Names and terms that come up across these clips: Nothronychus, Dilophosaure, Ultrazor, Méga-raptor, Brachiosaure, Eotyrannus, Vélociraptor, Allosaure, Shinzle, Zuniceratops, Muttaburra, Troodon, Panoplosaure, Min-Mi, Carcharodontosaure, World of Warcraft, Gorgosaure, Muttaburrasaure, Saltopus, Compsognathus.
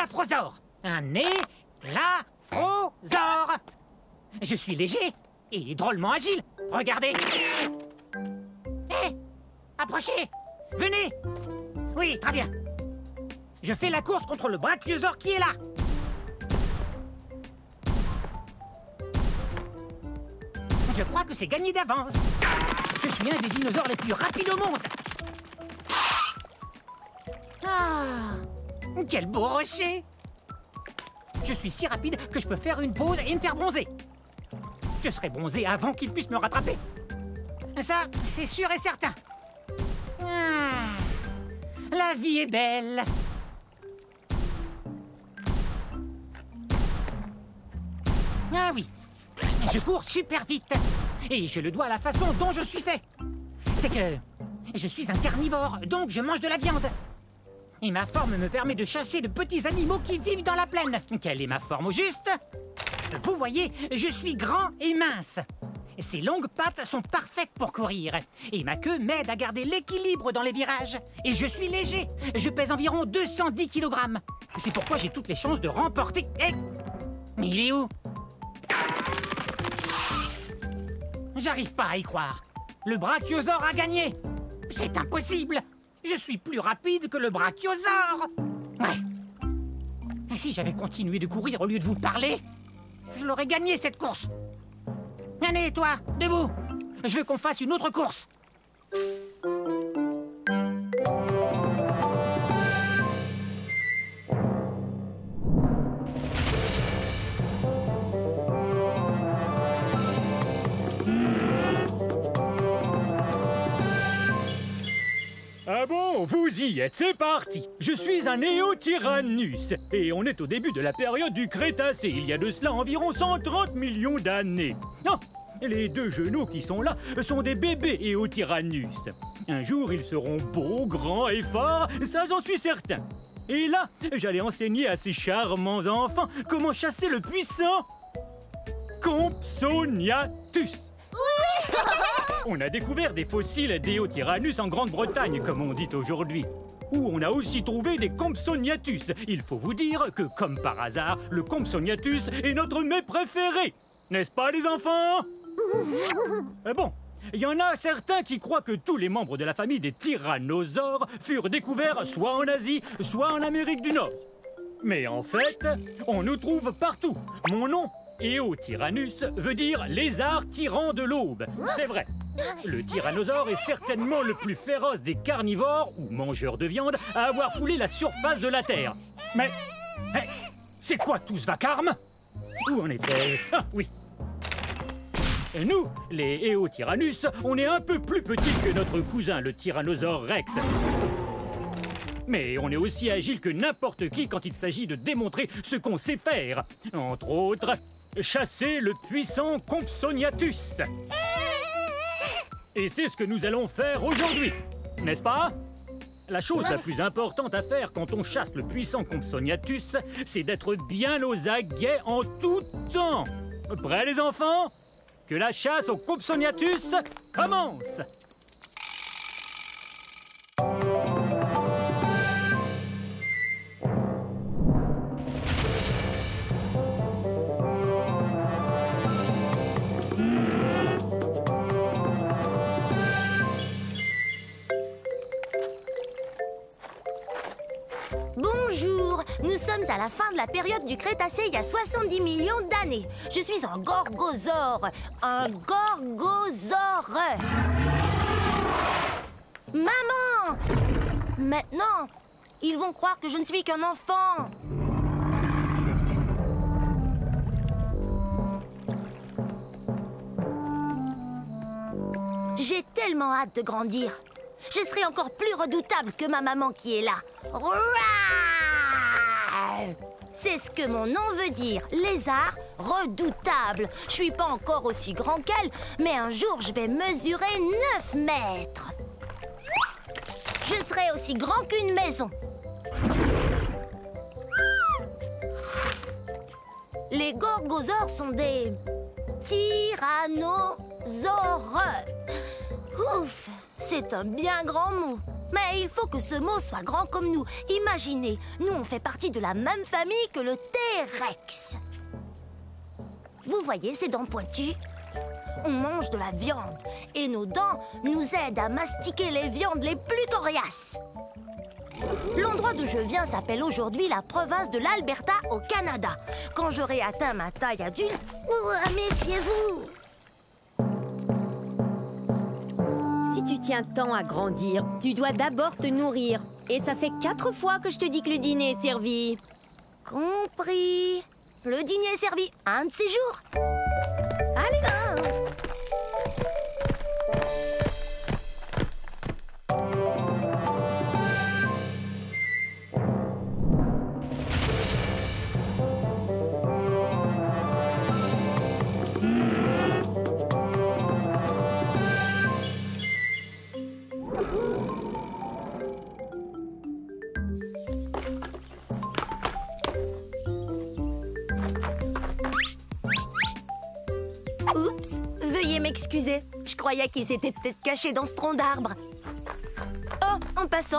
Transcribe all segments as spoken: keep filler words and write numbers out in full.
Dilophosaure. Un nécraprosaure. Je suis léger et drôlement agile. Regardez. Hé hey, approchez. Venez. Oui, très bien. Je fais la course contre le brachiosaure qui est là. Je crois que c'est gagné d'avance. Je suis un des dinosaures les plus rapides au monde. Ah, quel beau rocher. Je suis si rapide que je peux faire une pause et me faire bronzer. Je serai bronzé avant qu'il puisse me rattraper. Ça, c'est sûr et certain. Ah, la vie est belle. Ah oui. Je cours super vite. Et je le dois à la façon dont je suis fait. C'est que je suis un carnivore, donc je mange de la viande. Et ma forme me permet de chasser de petits animaux qui vivent dans la plaine. Quelle est ma forme au juste? Vous voyez, je suis grand et mince. Ces longues pattes sont parfaites pour courir. Et ma queue m'aide à garder l'équilibre dans les virages. Et je suis léger. Je pèse environ deux cent dix kilogrammes. C'est pourquoi j'ai toutes les chances de remporter... Hey, mais il est où? J'arrive pas à y croire. Le brachiosaure a gagné. C'est impossible. Je suis plus rapide que le brachiosaure. Ouais. Et si j'avais continué de courir au lieu de vous parler, je l'aurais gagné cette course. Allez, toi, debout. Je veux qu'on fasse une autre course. Ah bon, vous y êtes, c'est parti. Je suis un Eotyrannus, et on est au début de la période du Crétacé, il y a de cela environ cent trente millions d'années. Oh, les deux genoux qui sont là sont des bébés Eotyrannus. Un jour, ils seront beaux, grands et forts, ça j'en suis certain. Et là, j'allais enseigner à ces charmants enfants comment chasser le puissant Compsognathus. Oui. On a découvert des fossiles d'Eotyrannus en Grande-Bretagne, comme on dit aujourd'hui, où on a aussi trouvé des Compsognathus. Il faut vous dire que, comme par hasard, le Compsognathus est notre mets préféré. N'est-ce pas, les enfants? Bon, il y en a certains qui croient que tous les membres de la famille des tyrannosaures furent découverts soit en Asie, soit en Amérique du Nord. Mais en fait, on nous trouve partout. Mon nom, Eotyrannus, veut dire lézard tyran de l'aube. C'est vrai. Le tyrannosaure est certainement le plus féroce des carnivores ou mangeurs de viande à avoir foulé la surface de la Terre. Mais, mais c'est quoi tout ce vacarme? Où en était-je? Ah oui. Et nous, les Eotyrannus, on est un peu plus petits que notre cousin, le tyrannosaure rex. Mais on est aussi agile que n'importe qui quand il s'agit de démontrer ce qu'on sait faire. Entre autres... chasser le puissant Compsognathus. Et c'est ce que nous allons faire aujourd'hui, n'est-ce pas? La chose la plus importante à faire quand on chasse le puissant Compsognathus, c'est d'être bien aux aguets en tout temps. Prêts les enfants? Que la chasse au Compsognathus commence! Nous sommes à la fin de la période du Crétacé il y a soixante-dix millions d'années. Je suis un gorgosaure. Un gorgosaure. Maman! Maintenant, ils vont croire que je ne suis qu'un enfant. J'ai tellement hâte de grandir. Je serai encore plus redoutable que ma maman qui est là. C'est ce que mon nom veut dire, lézard redoutable. Je suis pas encore aussi grand qu'elle, mais un jour je vais mesurer neuf mètres. Je serai aussi grand qu'une maison. Les gorgosaures sont des tyrannosaures. Ouf, c'est un bien grand mot. Mais il faut que ce mot soit grand comme nous. Imaginez, nous on fait partie de la même famille que le T-Rex. Vous voyez ces dents pointues? On mange de la viande et nos dents nous aident à mastiquer les viandes les plus coriaces. L'endroit d'où je viens s'appelle aujourd'hui la province de l'Alberta au Canada. Quand j'aurai atteint ma taille adulte, oh, méfiez-vous! Si tu tiens tant à grandir, tu dois d'abord te nourrir. Et ça fait quatre fois que je te dis que le dîner est servi. Compris. Le dîner est servi un de ces jours. Allez. Excusez, je croyais qu'ils s'étaient peut-être cachés dans ce tronc d'arbre. Oh, en passant,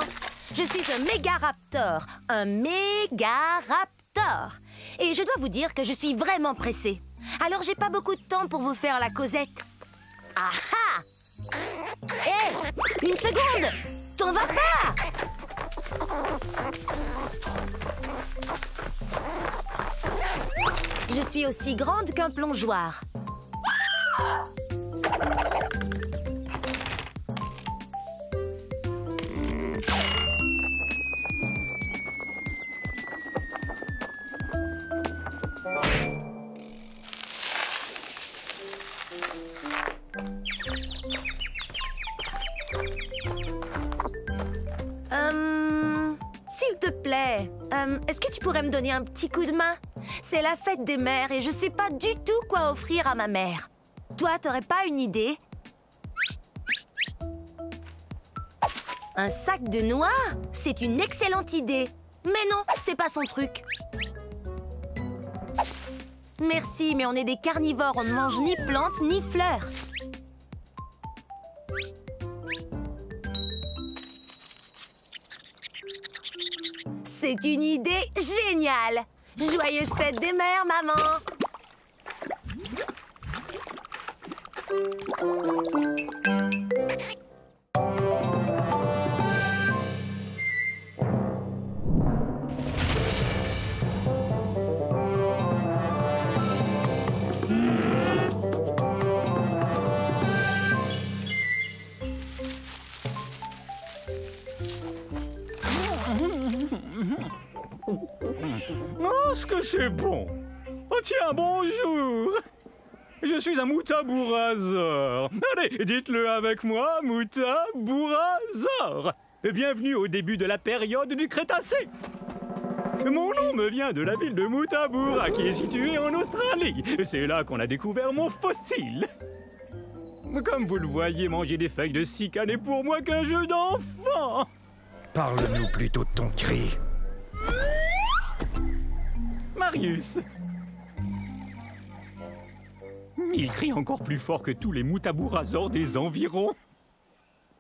je suis un méga-raptor, un méga-raptor. Et je dois vous dire que je suis vraiment pressée. Alors j'ai pas beaucoup de temps pour vous faire la causette. Ah ah! Hé, une seconde! T'en vas pas! Je suis aussi grande qu'un plongeoir. Euh, S'il te plaît, euh, est-ce que tu pourrais me donner un petit coup de main? C'est la fête des mères et je sais pas du tout quoi offrir à ma mère. Toi, t'aurais pas une idée? Un sac de noix? C'est une excellente idée. Mais non, c'est pas son truc. Merci, mais on est des carnivores, on ne mange ni plantes ni fleurs. C'est une idée géniale! Joyeuse fête des mères, maman! Oh, ce que c'est bon! Oh tiens, bonjour! Je suis un Muttaburrasaure. Allez, dites-le avec moi, Muttaburrasaure. Bienvenue au début de la période du Crétacé. Mon nom me vient de la ville de Muttaburra, qui est située en Australie. C'est là qu'on a découvert mon fossile. Comme vous le voyez, manger des feuilles de sicane est pour moi qu'un jeu d'enfant. Parle-nous plutôt de ton cri. Marius. Il crie encore plus fort que tous les Muttaburrasaures des environs.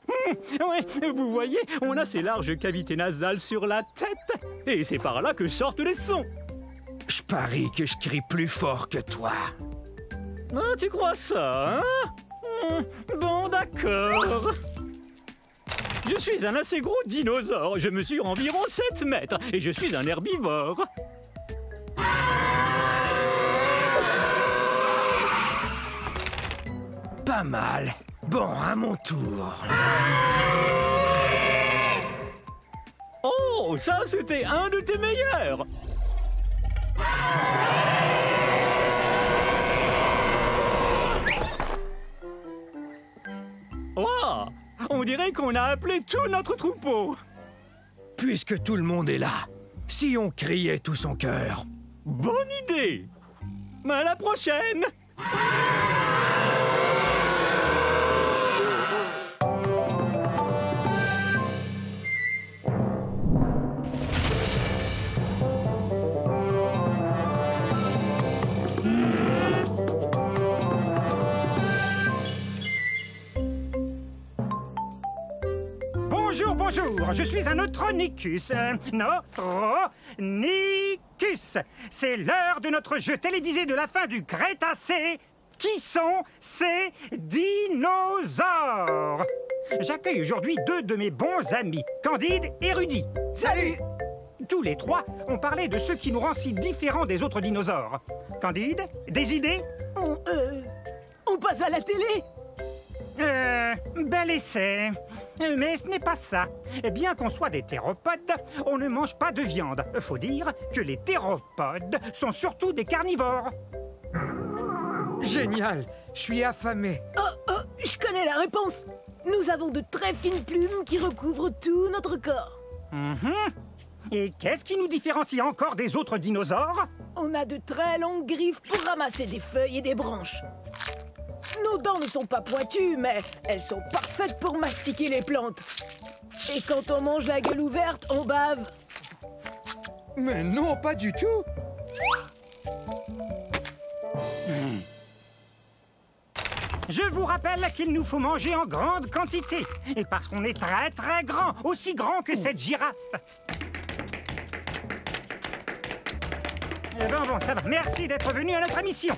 Mmh, ouais, vous voyez, on a ces larges cavités nasales sur la tête. Et c'est par là que sortent les sons. Je parie que je crie plus fort que toi. Ah, tu crois ça, hein? Mmh, bon, d'accord. Je suis un assez gros dinosaure. Je mesure environ sept mètres. Et je suis un herbivore. Pas mal. Bon, à mon tour. Oh, ça, c'était un de tes meilleurs. Oh, on dirait qu'on a appelé tout notre troupeau. Puisque tout le monde est là, si on criait tout son cœur. Bonne idée. À la prochaine. Bonjour, je suis un Nothronychus. Euh, Nothronychus. C'est l'heure de notre jeu télévisé de la fin du Crétacé. Qui sont ces dinosaures? J'accueille aujourd'hui deux de mes bons amis, Candide et Rudy. Salut! Tous les trois, on parlait de ce qui nous rend si différents des autres dinosaures. Candide, des idées? On, euh, on passe à la télé? Euh, bel essai. Mais ce n'est pas ça. Bien qu'on soit des théropodes, on ne mange pas de viande. Faut dire que les théropodes sont surtout des carnivores. Génial! Je suis affamé. Oh, oh, je connais la réponse. Nous avons de très fines plumes qui recouvrent tout notre corps. Mm-hmm. Et qu'est-ce qui nous différencie encore des autres dinosaures? On a de très longues griffes pour ramasser des feuilles et des branches. Nos dents ne sont pas pointues, mais elles sont parfaites pour mastiquer les plantes. Et quand on mange la gueule ouverte, on bave. Mais non, pas du tout. Mmh. Je vous rappelle qu'il nous faut manger en grande quantité. Et parce qu'on est très très grand, aussi grand que cette girafe. Bon, bon, ça va. Merci d'être venu à notre émission.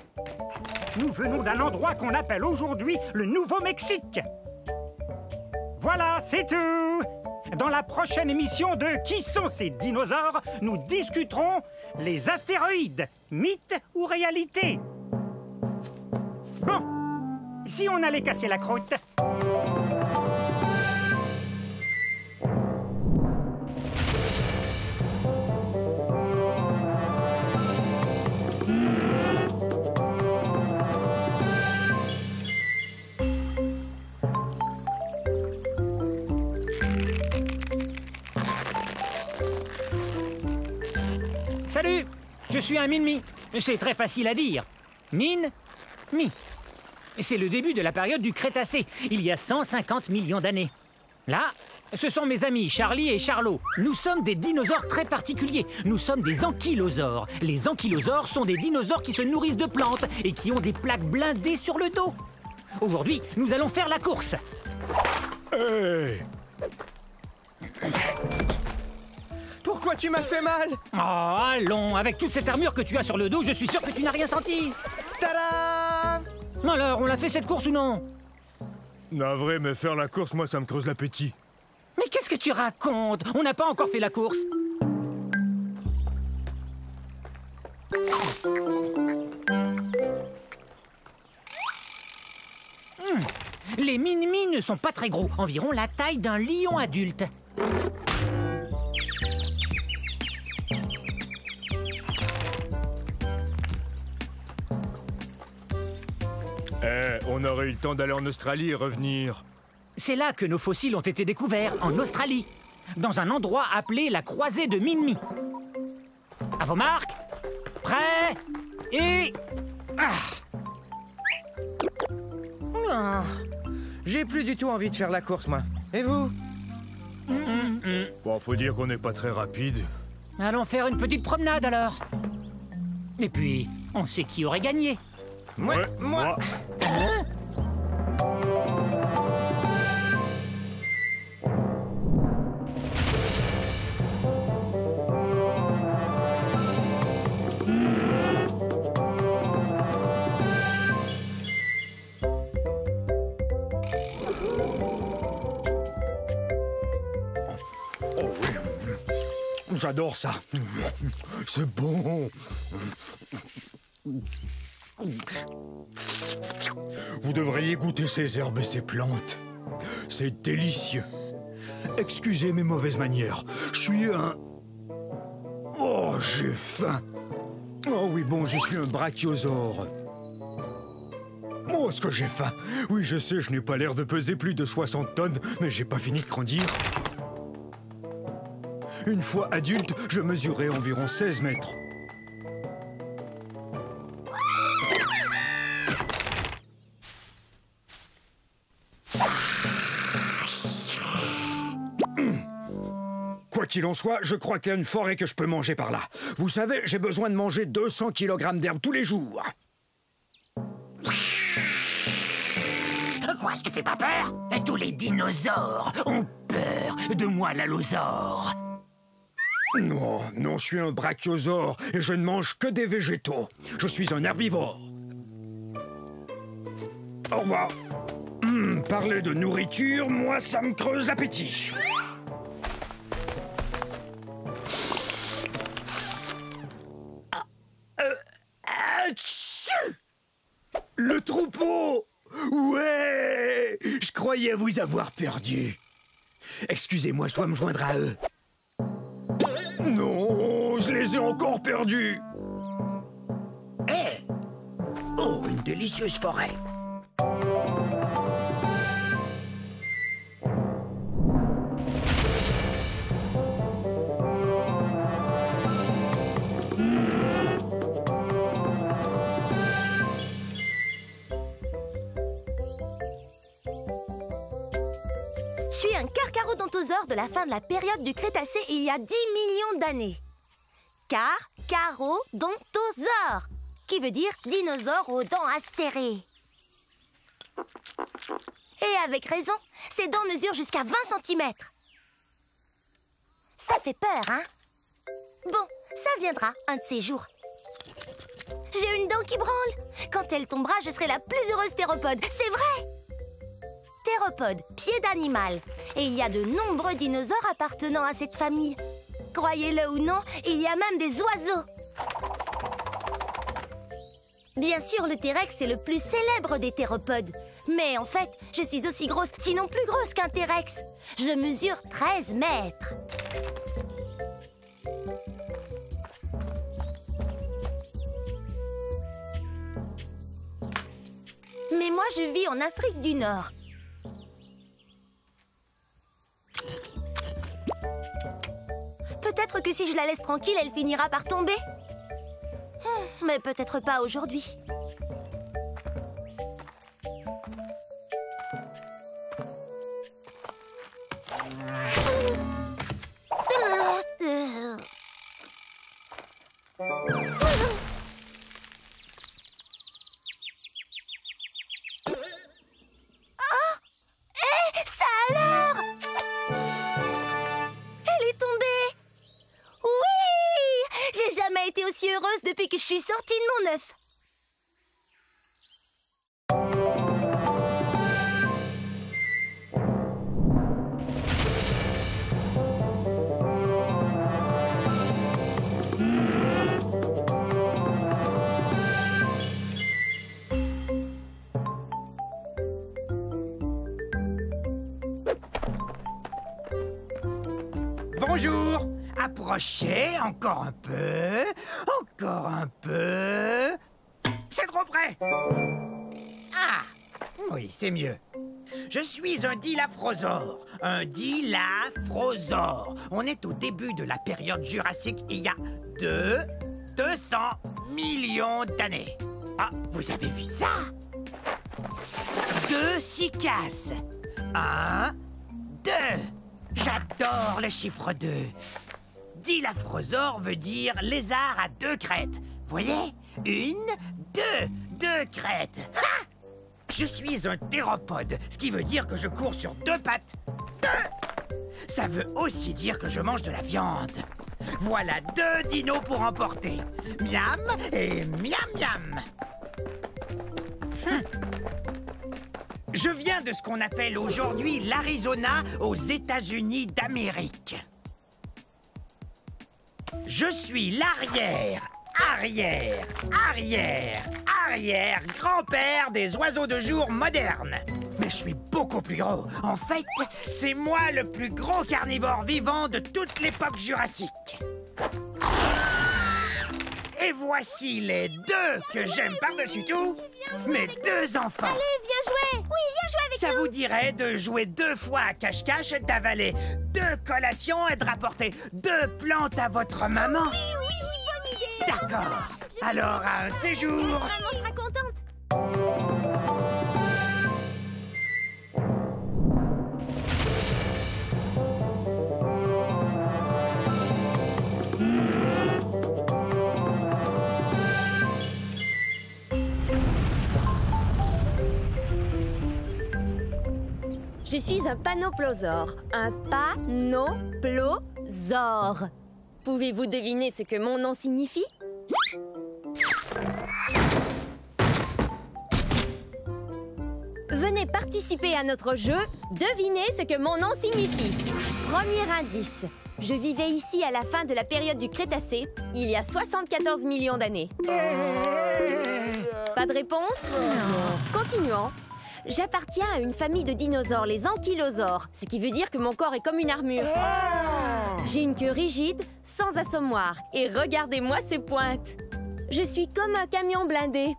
Nous venons d'un endroit qu'on appelle aujourd'hui le Nouveau-Mexique. Voilà, c'est tout. Dans la prochaine émission de « Qui sont ces dinosaures ?», nous discuterons les astéroïdes, mythes ou réalité. Bon, si on allait casser la croûte... Salut, je suis un Min-Mi. C'est très facile à dire. Min-Mi. C'est le début de la période du Crétacé, il y a cent cinquante millions d'années. Là, ce sont mes amis Charlie et Charlot. Nous sommes des dinosaures très particuliers. Nous sommes des ankylosaures. Les ankylosaures sont des dinosaures qui se nourrissent de plantes et qui ont des plaques blindées sur le dos. Aujourd'hui, nous allons faire la course. Hey. Pourquoi tu m'as fait mal? Oh, allons, avec toute cette armure que tu as sur le dos, je suis sûr que tu n'as rien senti. Tada! Alors, on l'a fait cette course ou non? Navré, mais faire la course, moi, ça me creuse l'appétit. Mais qu'est-ce que tu racontes? On n'a pas encore fait la course. Mmh. Les Min-Mi ne sont pas très gros, environ la taille d'un lion adulte. Eh, on aurait eu le temps d'aller en Australie et revenir. C'est là que nos fossiles ont été découverts, en Australie, dans un endroit appelé la croisée de Min-Mi. À vos marques, prêts et... Ah. Ah, j'ai plus du tout envie de faire la course, moi. Et vous? Mm-mm-mm. Bon, faut dire qu'on n'est pas très rapide. Allons faire une petite promenade, alors. Et puis, on sait qui aurait gagné. Moi, ouais, moi. moi. Hein? Oh oui, j'adore ça. C'est bon. Vous devriez goûter ces herbes et ces plantes. C'est délicieux. Excusez mes mauvaises manières. Je suis un... Oh, j'ai faim. Oh oui, bon, je suis un brachiosaure. Oh, est-ce que j'ai faim? Oui, je sais, je n'ai pas l'air de peser plus de soixante tonnes, mais j'ai pas fini de grandir. Une fois adulte, je mesurais environ seize mètres. Qu'il en soit, je crois qu'il y a une forêt que je peux manger par là. Vous savez, j'ai besoin de manger deux cents kilogrammes d'herbe tous les jours. Moi, je te fais pas peur? Tous les dinosaures ont peur de moi, l'allosaure. Non, non, je suis un brachiosaure et je ne mange que des végétaux. Je suis un herbivore. Au revoir. Mmh, parler de nourriture, moi, ça me creuse l'appétit. Ah, euh, ah, le troupeau! Ouais! Je croyais vous avoir perdu. Excusez-moi, je dois me joindre à eux. Non, je les ai encore perdus. Eh! Hey. Oh, une délicieuse forêt. Je suis un carcharodontosaure de la fin de la période du Crétacé il y a dix millions d'années. Carcharodontosaure, qui veut dire dinosaure aux dents acérées. Et avec raison, ses dents mesurent jusqu'à vingt centimètres. Ça fait peur, hein? Bon, ça viendra un de ces jours. J'ai une dent qui branle. Quand elle tombera, je serai la plus heureuse théropode, c'est vrai! Théropodes, pieds d'animal. Et il y a de nombreux dinosaures appartenant à cette famille. Croyez-le ou non, il y a même des oiseaux. Bien sûr, le T-Rex est le plus célèbre des théropodes. Mais en fait, je suis aussi grosse, sinon plus grosse qu'un T-Rex. Je mesure treize mètres. Mais moi, je vis en Afrique du Nord. Peut-être que si je la laisse tranquille, elle finira par tomber. Hum, mais peut-être pas aujourd'hui. Depuis que je suis sortie de mon œuf. Bonjour, approchez encore un peu. Encore un peu... C'est trop près! Ah! Oui, c'est mieux. Je suis un dilophosaure. Un dilophosaure. On est au début de la période jurassique il y a deux... deux cents millions d'années. Ah, vous avez vu ça? Deux cycas. Un... Deux. J'adore le chiffre deux. Dilophosaure veut dire lézard à deux crêtes. Voyez? Une, deux, deux crêtes. Ha! Je suis un théropode, ce qui veut dire que je cours sur deux pattes. Deux! Ça veut aussi dire que je mange de la viande. Voilà deux dinos pour emporter. Miam et miam miam. Hum. Je viens de ce qu'on appelle aujourd'hui l'Arizona aux États-Unis d'Amérique. Je suis l'arrière, arrière, arrière, arrière, grand-père des oiseaux de jour modernes. Mais je suis beaucoup plus gros. En fait, c'est moi le plus gros carnivore vivant de toute l'époque jurassique. Et voici les deux que j'aime par-dessus tout, mes deux enfants. Allez, viens jouer. Oui, viens jouer avec nous. Ça vous dirait de jouer deux fois à cache-cache et d'avaler deux collations et de rapporter deux plantes à votre maman? Oui, oui, bonne idée. D'accord. Alors, à un de ces jours... Maman sera contente. Je suis un panoplosaure. Un panoplosaure. Pouvez-vous deviner ce que mon nom signifie? Venez participer à notre jeu. Devinez ce que mon nom signifie. Premier indice. Je vivais ici à la fin de la période du Crétacé, il y a soixante-quatorze millions d'années. Pas de réponse? Non. Continuons. J'appartiens à une famille de dinosaures, les ankylosaures, ce qui veut dire que mon corps est comme une armure. J'ai une queue rigide, sans assommoir, et regardez-moi ces pointes. Je suis comme un camion blindé.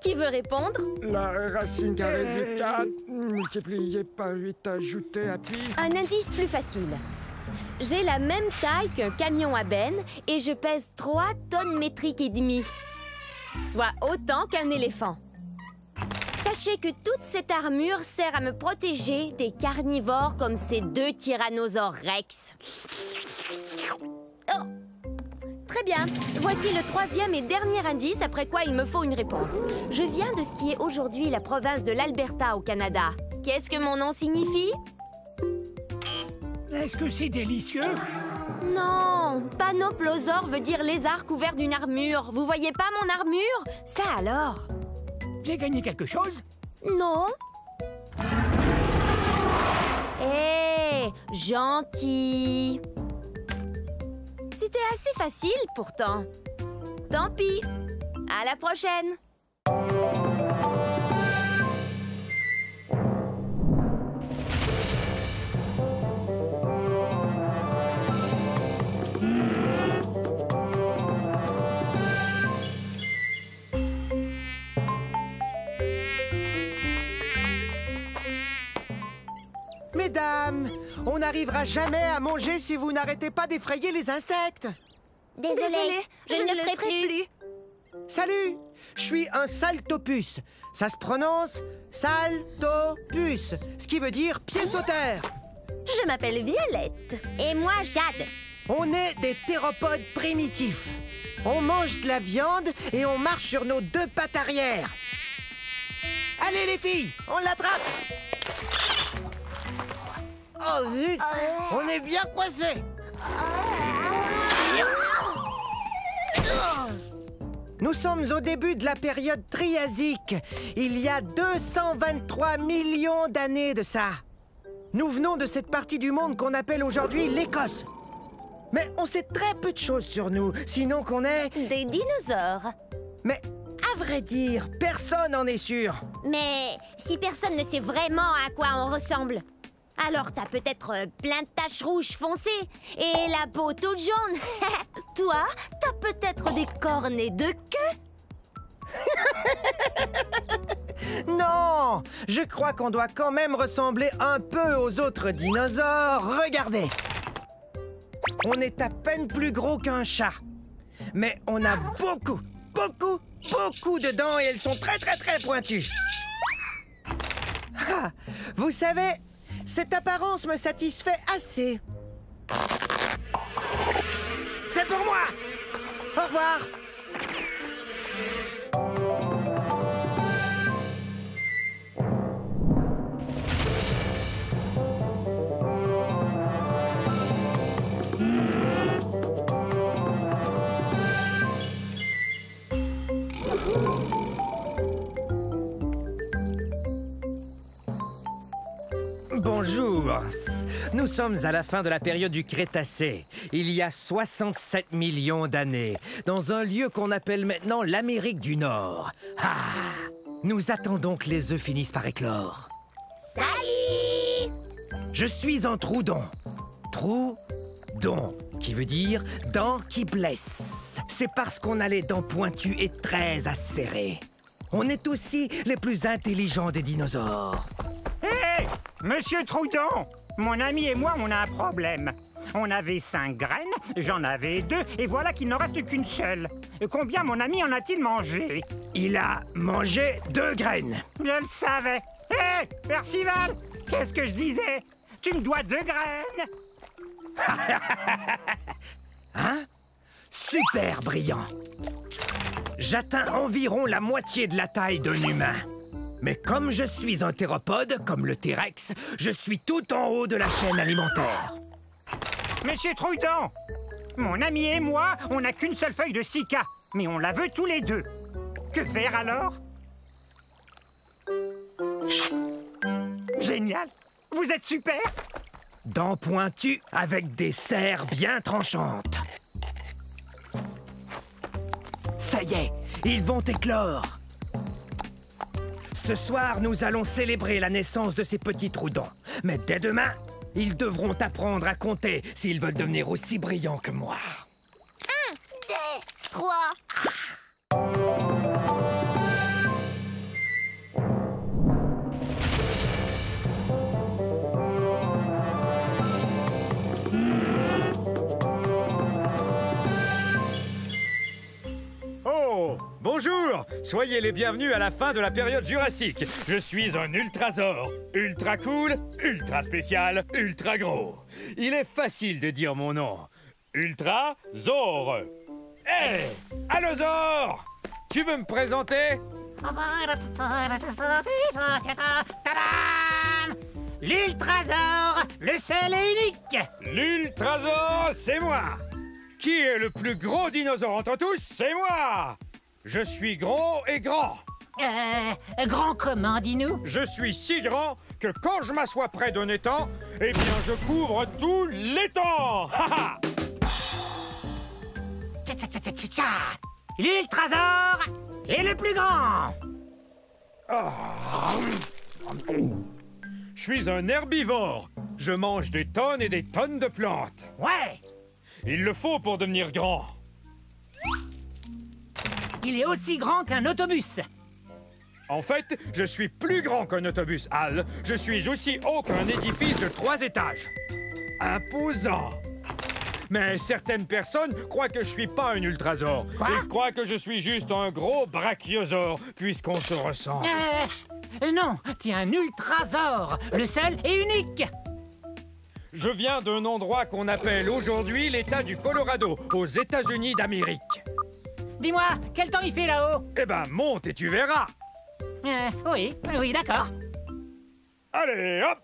Qui veut répondre? La racine carrée du quatre, multipliée par huit, ajoutée à pi. Un indice plus facile. J'ai la même taille qu'un camion à benne et je pèse trois tonnes métriques et demie, soit autant qu'un éléphant. Sachez que toute cette armure sert à me protéger des carnivores comme ces deux tyrannosaures rex. Oh! Très bien, voici le troisième et dernier indice après quoi il me faut une réponse. Je viens de ce qui est aujourd'hui la province de l'Alberta au Canada. Qu'est-ce que mon nom signifie? Est-ce que c'est délicieux? Non, panoplosaure veut dire lézard couvert d'une armure. Vous voyez pas mon armure? Ça alors? J'ai gagné quelque chose? Non. Hé, hey, gentil. C'était assez facile pourtant. Tant pis, à la prochaine. Mesdames, on n'arrivera jamais à manger si vous n'arrêtez pas d'effrayer les insectes. Désolée, Désolée je, je ne, ne le ferai, ferai plus. plus. Salut, je suis un saltopus. Ça se prononce saltopus, ce qui veut dire pied sauteur. Je m'appelle Violette. Et moi, Jade. On est des théropodes primitifs. On mange de la viande et on marche sur nos deux pattes arrière. Allez les filles, on l'attrape. Oh zut, on est bien coincés. Nous sommes au début de la période triasique. Il y a deux cent vingt-trois millions d'années de ça. Nous venons de cette partie du monde qu'on appelle aujourd'hui l'Écosse. Mais on sait très peu de choses sur nous, sinon qu'on est... des dinosaures. Mais... à vrai dire, personne n'en est sûr. Mais si personne ne sait vraiment à quoi on ressemble... alors t'as peut-être plein de taches rouges foncées et la peau toute jaune. Toi, t'as peut-être des cornes et deux queues. Non, je crois qu'on doit quand même ressembler un peu aux autres dinosaures. Regardez. On est à peine plus gros qu'un chat. Mais on a beaucoup, beaucoup, beaucoup de dents et elles sont très très très pointues. Ah, vous savez... cette apparence me satisfait assez. C'est pour moi! Au revoir! Bonjour, nous sommes à la fin de la période du Crétacé, il y a soixante-sept millions d'années, dans un lieu qu'on appelle maintenant l'Amérique du Nord. Ah! Nous attendons que les œufs finissent par éclore. Salut! Je suis un troodon. Troodon, qui veut dire dents qui blessent. C'est parce qu'on a les dents pointues et très acérées. On est aussi les plus intelligents des dinosaures. Monsieur Troodon, mon ami et moi, on a un problème. On avait cinq graines, j'en avais deux, et voilà qu'il n'en reste qu'une seule. Combien mon ami en a-t-il mangé? Il a mangé deux graines. Je le savais. Hé, hey, Percival, qu'est-ce que je disais? Tu me dois deux graines. Hein? Super brillant. J'atteins environ la moitié de la taille d'un humain. Mais comme je suis un théropode, comme le T-Rex, je suis tout en haut de la chaîne alimentaire. Monsieur Troodon, mon ami et moi, on n'a qu'une seule feuille de Sika, mais on la veut tous les deux. Que faire alors? Génial! Vous êtes super! Dents pointues avec des serres bien tranchantes. Ça y est, ils vont éclore. Ce soir, nous allons célébrer la naissance de ces petits troodons. Mais dès demain, ils devront apprendre à compter s'ils veulent devenir aussi brillants que moi. Un, deux, trois... Bonjour! Soyez les bienvenus à la fin de la période jurassique. Je suis un Ultrazor. Ultra cool, ultra spécial, ultra gros. Il est facile de dire mon nom. Ultrazor. Hé! Hey, Allosaure! Tu veux me présenter? L'Ultrazor, le seul et unique! L'Ultrazor, c'est moi! Qui est le plus gros dinosaure entre tous? C'est moi! Je suis gros et grand. Euh... Grand comment, dis-nous? Je suis si grand que quand je m'assois près d'un étang, eh bien, je couvre tout l'étang. L'Ultrazor est le plus grand. Oh. Je suis un herbivore. Je mange des tonnes et des tonnes de plantes. Ouais. Il le faut pour devenir grand. Il est aussi grand qu'un autobus. En fait, je suis plus grand qu'un autobus, Al. Je suis aussi haut qu'un édifice de trois étages. Imposant. Mais certaines personnes croient que je suis pas un ultrasaure. Quoi? Ils croient que je suis juste un gros brachiosaure, puisqu'on se ressemble. Euh, non, t'es un ultrasaure, le seul et unique. Je viens d'un endroit qu'on appelle aujourd'hui l'état du Colorado, aux États-Unis d'Amérique. Dis-moi, quel temps il fait là-haut? Eh ben, monte et tu verras. Euh, oui, oui, d'accord. Allez, hop.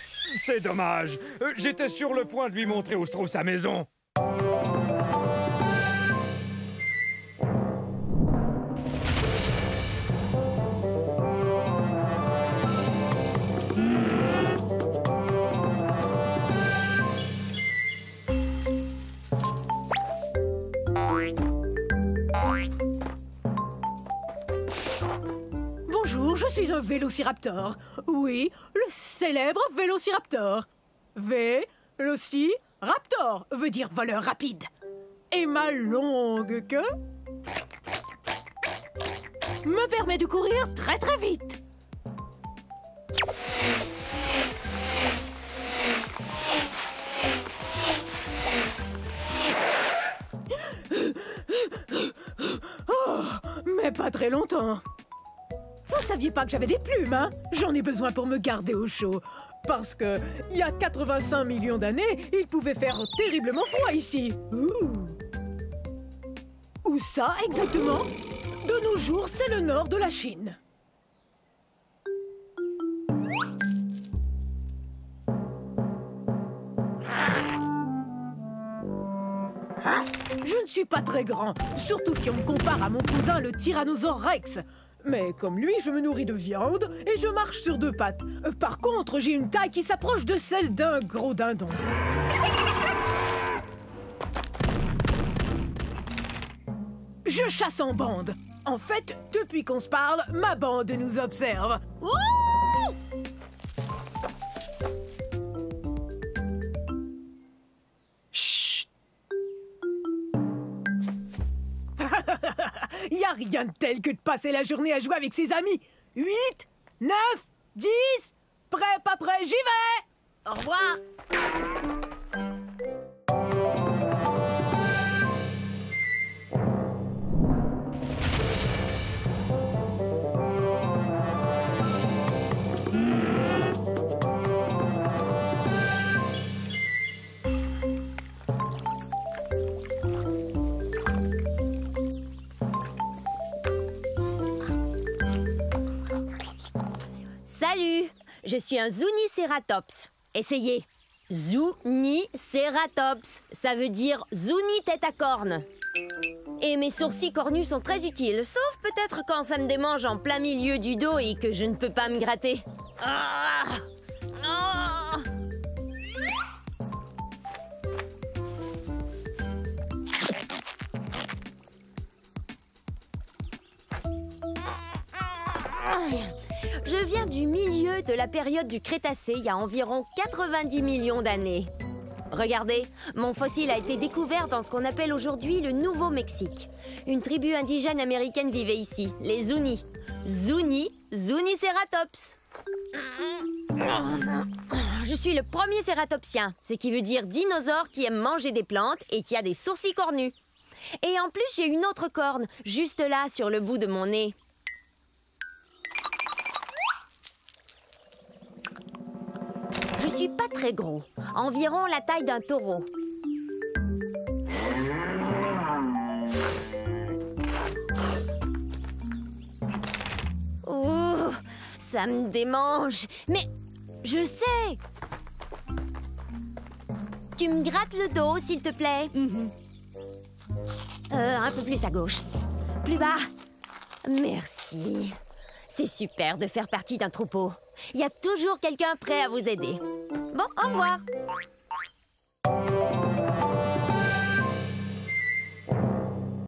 C'est dommage. J'étais sur le point de lui montrer où se trouve sa maison. Je suis un vélociraptor. Oui, le célèbre vélociraptor. Vélociraptor veut dire voleur rapide. Et ma longue queue me permet de courir très très vite. Oh, mais pas très longtemps. Vous saviez pas que j'avais des plumes, hein? J'en ai besoin pour me garder au chaud. Parce que, il y a quatre-vingt-cinq millions d'années, il pouvait faire terriblement froid ici. Ouh. Où ça, exactement? De nos jours, c'est le nord de la Chine. Je ne suis pas très grand, surtout si on me compare à mon cousin le tyrannosaure Rex. Mais comme lui, je me nourris de viande et je marche sur deux pattes. Par contre, j'ai une taille qui s'approche de celle d'un gros dindon. Je chasse en bande. En fait, depuis qu'on se parle, ma bande nous observe. Ouh! Chut. Il n'y a rien de tel que de passer la journée à jouer avec ses amis. huit, neuf, dix, prêt, pas prêt, j'y vais. Au revoir. Salut, je suis un Zuniceratops. Essayez. Zuniceratops, ça veut dire Zuni tête à cornes. Et mes sourcils cornus sont très utiles, sauf peut-être quand ça me démange en plein milieu du dos et que je ne peux pas me gratter. Ah ! Ah ! Je viens du milieu de la période du Crétacé il y a environ quatre-vingt-dix millions d'années. Regardez, mon fossile a été découvert dans ce qu'on appelle aujourd'hui le Nouveau-Mexique. Une tribu indigène américaine vivait ici, les Zuni. Zuni, Zuniceratops. Je suis le premier cératopsien, ce qui veut dire dinosaure qui aime manger des plantes et qui a des sourcils cornus. Et en plus, j'ai une autre corne, juste là, sur le bout de mon nez. Je suis pas très gros, environ la taille d'un taureau. Ouh, ça me démange, mais je sais. Tu me grattes le dos, s'il te plaît. Mm-hmm. euh, un peu plus à gauche. Plus bas. Merci. C'est super de faire partie d'un troupeau. Il y a toujours quelqu'un prêt à vous aider. Bon, au revoir.